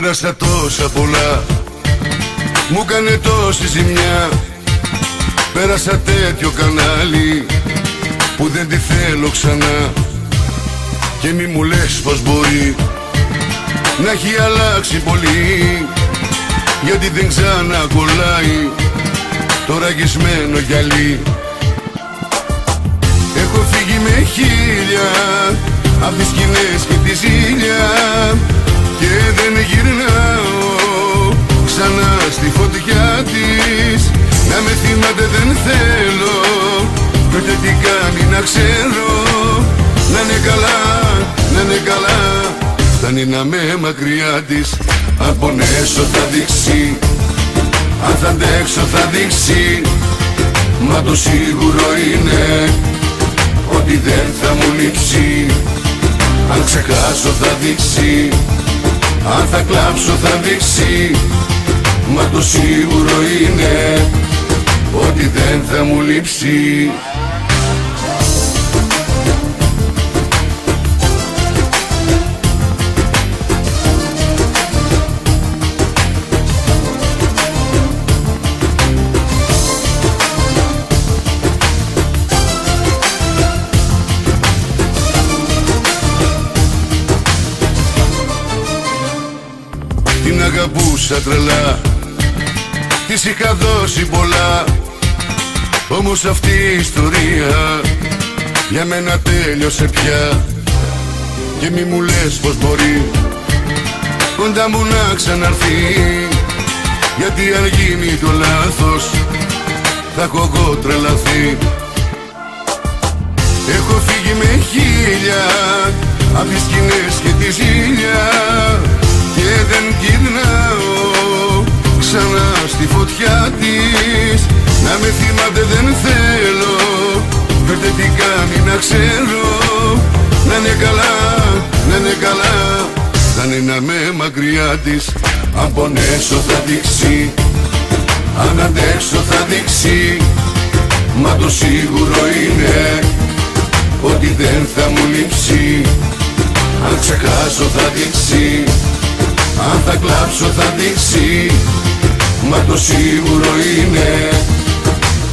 Πέρασα τόσα πολλά, μου κάνε τόση ζημιά. Πέρασα τέτοιο κανάλι που δεν τη θέλω ξανά. Και μη μου λες πως μπορεί να έχει αλλάξει πολύ, γιατί δεν ξανακολλάει το ραγισμένο γυαλί. Έχω φύγει με χίλια απ' τις σκηνές και τη ζήλια, και δεν γυρνάω ξανά στη φωτιά της. Να με θυμάται δεν θέλω, κι ούτε τι κάνει να ξέρω. Να είναι καλά, να είναι καλά, φτάνει να με μακριά της. Αν πονέσω θα δείξει, αν θα αντέξω θα δείξει. Μα το σίγουρο είναι ότι δεν θα μου λείψει. Αν ξεχάσω θα δείξει, αν θα κλάψω θα δείξει. Μα το σίγουρο είναι ότι δεν θα μου λείψει. Αγαπούσα τρελά, της είχα δώσει πολλά. Όμως αυτή η ιστορία για μένα τέλειωσε πια. Και μη μου λες πως μπορεί κοντά μου να ξαναρθεί, γιατί αν γίνει το λάθος θα έχω εγώ τρελαθεί. Έχω φύγει με χίλια απ' τις σκηνές και τη ζήλια, και δεν γυρνάω ξανά στη φωτιά της. Να με θυμάται δεν θέλω, κι ούτε τι κάνει να ξέρω. Να είναι καλά, να είναι καλά, θα είναι να με μακριά της. Αν πονέσω θα δείξει, αν αντέξω θα δείξει. Μα το σίγουρο είναι ότι δεν θα μου λείψει. Αν ξεχάσω θα δείξει, αν θα κλάψω θα δείξει. Μα το σίγουρο είναι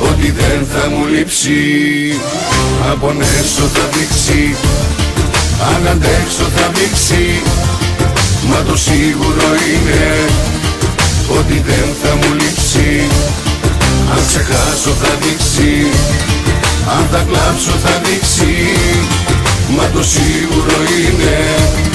ότι δεν θα μου λείψει. Αν πονέσω θα δείξει, αν αντέξω θα δείξει. Μα το σίγουρο είναι ότι δεν θα μου λείψει. Αν ξεχάσω θα δείξει, αν θα κλάψω θα δείξει. Μα το σίγουρο είναι